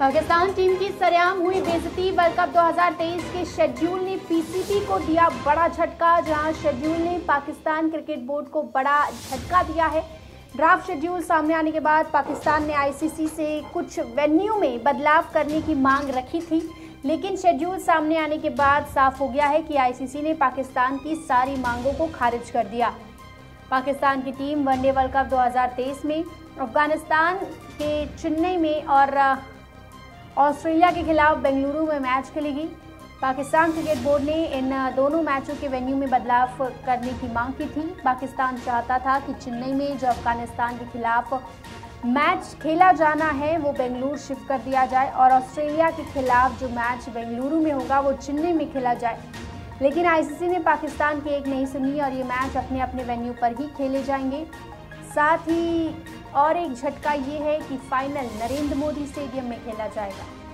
Pakistan team की सरेआम हुई बेइज्जती। वर्ल्ड कप 2023 के शेड्यूल ने पीसीबी को दिया बड़ा झटका। जहां शेड्यूल ने पाकिस्तान क्रिकेट बोर्ड को बड़ा झटका दिया है। ड्राफ्ट शेड्यूल सामने आने के बाद पाकिस्तान ने आईसीसी से कुछ वेन्यू में बदलाव करने की मांग रखी थी, लेकिन शेड्यूल सामने आने के बाद साफ हो गया है कि आईसीसी ने पाकिस्तान की सारी मांगों को खारिज कर दिया। पाकिस्तान की टीम वनडे वर्ल्ड कप 2023 में अफगानिस्तान के चेन्नई में और ऑस्ट्रेलिया के खिलाफ बेंगलुरु में मैच खेलेगी। पाकिस्तान क्रिकेट बोर्ड ने इन दोनों मैचों के वेन्यू में बदलाव करने की मांग की थी। पाकिस्तान चाहता था कि चेन्नई में जो अफगानिस्तान के खिलाफ मैच खेला जाना है वो बेंगलुरु शिफ्ट कर दिया जाए और ऑस्ट्रेलिया के खिलाफ जो मैच बेंगलुरु में होगा वो चेन्नई में खेला जाए, लेकिन आईसीसी ने पाकिस्तान की एक नहीं सुनी और ये मैच अपने अपने वेन्यू पर ही खेले जाएंगे। साथ ही और एक झटका ये है कि फाइनल नरेंद्र मोदी स्टेडियम में खेला जाएगा।